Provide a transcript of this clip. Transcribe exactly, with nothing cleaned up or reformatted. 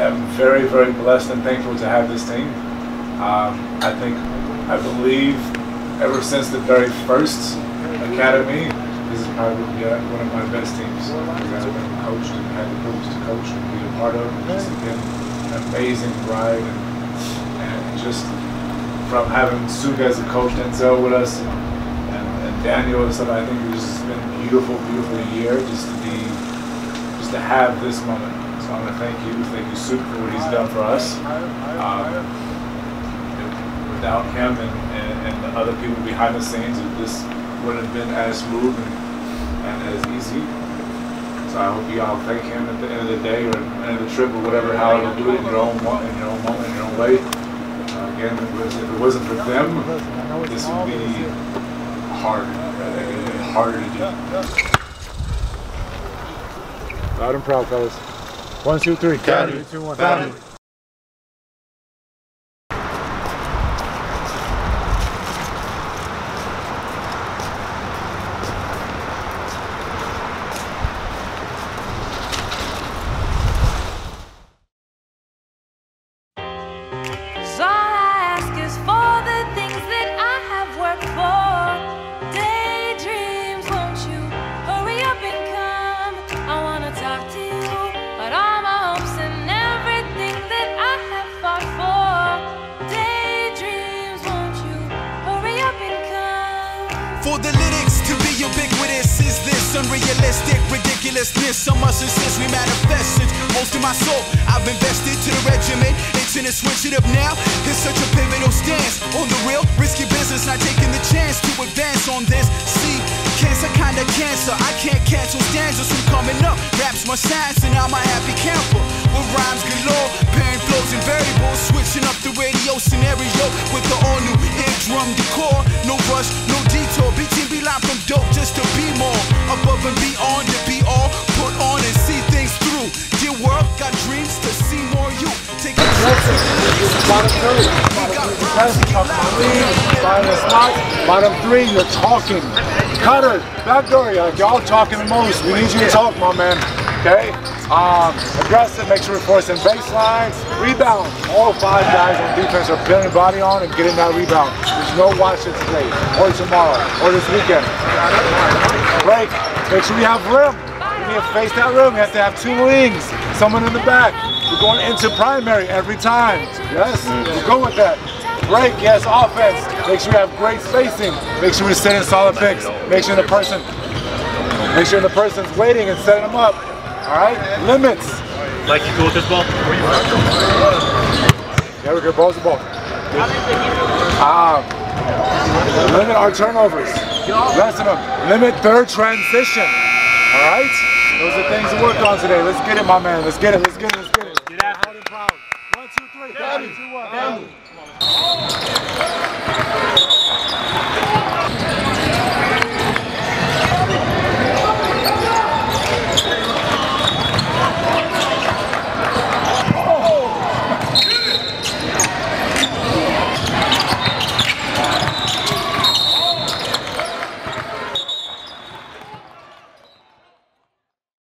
I am very, very blessed and thankful to have this team. Um, I think, I believe, ever since the very first academy, this is probably yeah, one of my best teams. I've been coached and had the privilege to coach and be a part of. It's just been an amazing ride, and, and just from having Sug as a coach, Denzel with us, and, and Daniel and stuff, I think it's just been a beautiful, beautiful year just to be, just to have this moment. So I want to thank you, thank you Sug for what he's done for us. Um, without him and, and, and the other people behind the scenes, this wouldn't have been as smooth and, and as easy. So I hope you all thank him at the end of the day or at the end of the trip or whatever, how you do it in your own moment, in your own moment, in your own way. Uh, again, if it wasn't for them, this would be harder, right? It'd be harder to do. Loud and proud, fellas. One, two, three. Count it. Two, one. Count it. For the lyrics to be ubiquitous, is this unrealistic ridiculousness? Some since we manifested most of my soul. I've invested to the regiment, itching to switch it up now. It's such a pivotal stance on the real, risky business, not taking the chance to advance on this. See, cancer kinda cancer, I can't cancel stanzas from coming up. Raps my science and I'm a happy camper with rhymes galore, pairing flows and variables, switching up the radio scenario with the all new eardrum decor. No rush, no detour. B T B line from dope just to be more. Above and beyond to be all. Put on and see things through. Dear world, got dreams to see more you. Take a look. Bottom three, you're talking. Cutter, backdoor, y'all talking the most. We need you to talk, my man. Okay? Um, aggressive, make sure we're forcing baselines, rebound. All five guys on defense are building body on and getting that rebound. There's no watch it today, or tomorrow, or this weekend. Break, make sure we have room. We need to face that room, we have to have two wings, someone in the back. We're going into primary every time. Yes, we're going with that. Break, yes, offense. Make sure we have great spacing. Make sure we're setting solid picks. Make sure the person, make sure the person's waiting and setting them up. Alright, limits. Like you go with this ball? Yeah, we can balls the ball. Um, limit our turnovers. Lessen them. Limit their transition. Alright? Those are things to work on today. Let's get it, my man. Let's get it, let's get it, let's get it. Get out, loud and proud. One, two, three. One, two, one.